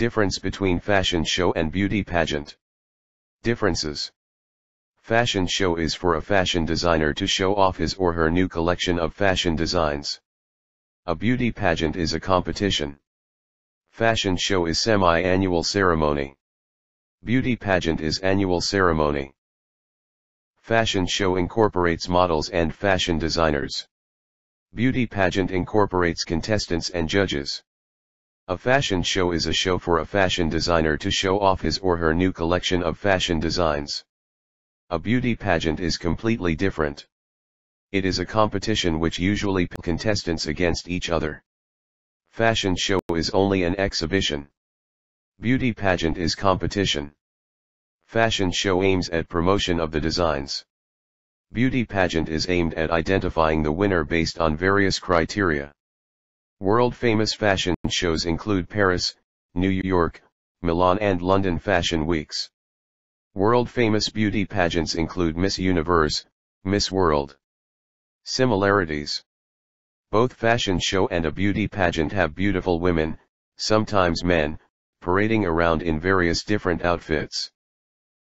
Difference between fashion show and beauty pageant. Differences. Fashion show is for a fashion designer to show off his or her new collection of fashion designs. A beauty pageant is a competition. Fashion show is semi-annual ceremony. Beauty pageant is annual ceremony. Fashion show incorporates models and fashion designers. Beauty pageant incorporates contestants and judges. A fashion show is a show for a fashion designer to show off his or her new collection of fashion designs. A beauty pageant is completely different. It is a competition which usually pits contestants against each other. Fashion show is only an exhibition. Beauty pageant is competition. Fashion show aims at promotion of the designs. Beauty pageant is aimed at identifying the winner based on various criteria. World-famous fashion shows include Paris, New York, Milan and London Fashion Weeks. World-famous beauty pageants include Miss Universe, Miss World. Similarities. Both fashion show and a beauty pageant have beautiful women, sometimes men, parading around in various different outfits.